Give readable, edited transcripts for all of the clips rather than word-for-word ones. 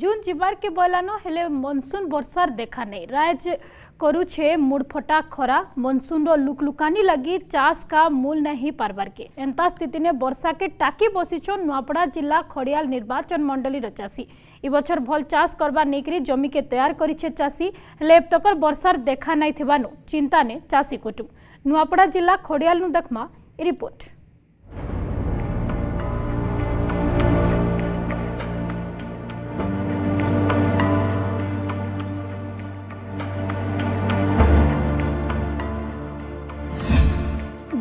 जून जबारे बलान हेले मनसून वर्षार देखा नहीं। राज करूछे मुड़फटा खरा, मनसून लुकलुकानी लगी चाष का मूल नहीं पारबार के एंता स्थिति ने वर्षा के टाकी बसीछन नुआपड़ा जिला खड़ियाल निर्वाचन मंडली चाषी। इ बचर भल चाष करवा नहीं जमी के तैयार करीछे चाषी, हेले एबतकर वर्षार देखा नहीं थिबानु चिंता ने चाषी कुटुम। नुआपड़ा जिला खड़ियाल नु देखमा रिपोर्ट।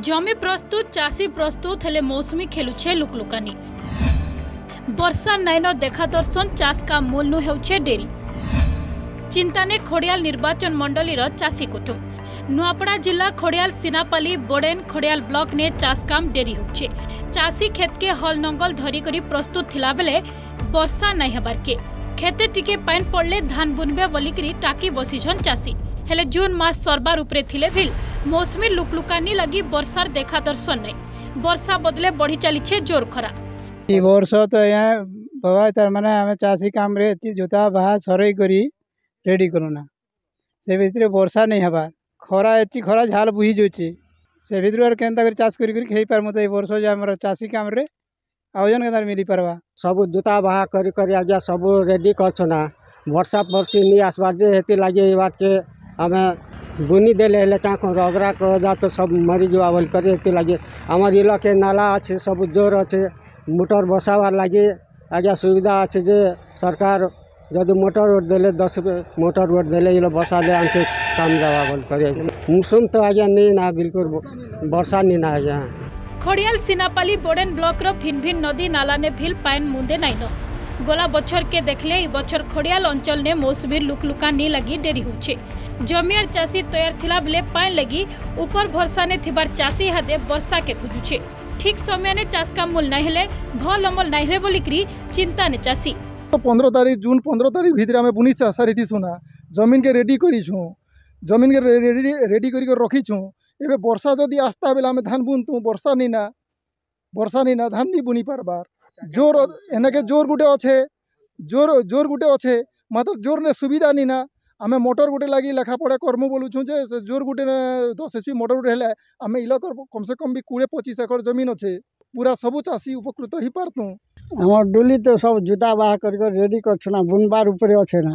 जमी प्रस्तुत, चाषी प्रस्तुत, हेले मौसमी खेलुछे लुकलुकानी। वर्षा नैन देखा दर्शन, चाष का मूल नु हेउछे डेरी। चिंता ने खड़ियाल निर्वाचन मंडली रो चाषी कुटुम। नुआपड़ा जिला खड़ियाल सिनापाली बड़ेन खड़ियाल ब्लॉक ने चाष काम डेरी होछे। चाषी खेत के हल नंगल धरी करी प्रस्तुत थिला बेले वर्षा नै हेबार के खेते टिके पाइन पड़ले धान बुनबे बोलिकरी टाकी बसीछन चाषी। हेले जून मास सरबार उपरे थिले भिल मौसमी लुकलुकानी लगी वर्षार देखा दर्शन नहीं। वर्षा बदले बढ़ी चली जोर खरा। ई वर्षा तो यहाँ बाबा तार माने हमें चाषी काम रे जोता बाहा सरई करी रेडी करूना से भीतर वर्षा नहीं हबार खरा एति खरा झाल बुही जोची से भीतर और केनता कर चाष करी करी खेई पार मत ई वर्षा जे हमर चाषी काम रे आयोजन केदार मिली परवा सब जोता बाहा करी करी आज सब रेडी करछना वर्षा परसी नहीं आसबा जे हेती लागे ई बात के हमें बुनी देले हेले क्या रगड़ा कजा तो सब मरी जावा बोल कर लगे आम इलाके नाला अच्छे सब जोर अच्छे मोटर बसावार लगे आज्ञा सुविधा अच्छे जे सरकार जदि मोटर वोट देले 10 मोटर वोट देले इला बसा दे आम काम जावा बोल कर मौसम तो आज्ञा नहीं ना बिल्कुल वर्षा नहीं ना आज्ञा। खड़ियाल सिनापाली बोडेन ब्लॉक रो भिन भिन नदी नाला ने भिल पाइन मुंदे नहीं दो। गोला बछर के देखले इ बछर खड़ियाल अंचल ने मौसमी लुकलुकानी लगी डेरी होछे। जमियार चाषी तैयार थिला बेले पाइन लगी ऊपर भरसा ने थिबार चाषी हादे वर्षा के खुजुछे। ठीक समय ने चाष का मूल नहीं हेले भल अमल नहीं होय बोलिकरी चिंता ने चाषी। 15 तारीख जून 15 तारीख भीतर हमें बुनी सारी सुना जमीन के रेडी करी छू जमीन के रेडी करी कर रखी छू एबे वर्षा जदि आस्ता बेला हमें धान बुनतु वर्षा नहीं ना धान नहीं बुनी पारबार जोर एने के जोर गुटे अच्छे मतलब जोर ने सुविधा नहीं ना आमे मोटर गुटे लगी लेखापढ़ा कर्म बोलूँ जे जोर गुटे 10 HP मोटर गुटे हेले आमे इलाका कम से कम भी 20-25 एकड़ जमीन अच्छे पूरा सबू चाषी उपकृत हो पारतु। हमर डोली तो सब जुता बाहा कर रेडी करछना बुनबार ऊपर अच्छे ना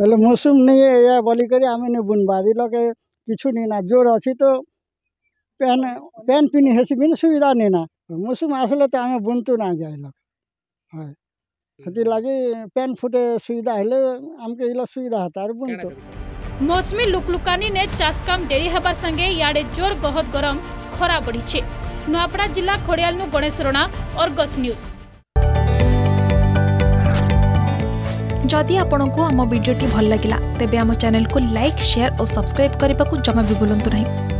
बोले मौसम नहीं है बोली करी आमे ने बुनबार इलाके किछु नहीं ना जोर अच्छी तो पेन पिनी हेसी बिन सुविधा नहीं ना मौसम आसले तो आम बुनतु ना जाए हाँ से लगे पेन फुटे सुविधा हेले हमके इला सुविधा होता है बुनतु। मौसमी लुकलुकानी ने चाष काम डेरी हवा संगे याडे जोर गहत गरम खरा बढ़ी छे। नुआपड़ा जिला खड़ियाल नु गणेश रोणा, अर्गस न्यूज। जदि आपंक आम भिडी भल लगा तेब आम चैनल को लाइक शेयर और सब्सक्राइब करने को जमा भी भूलु ना।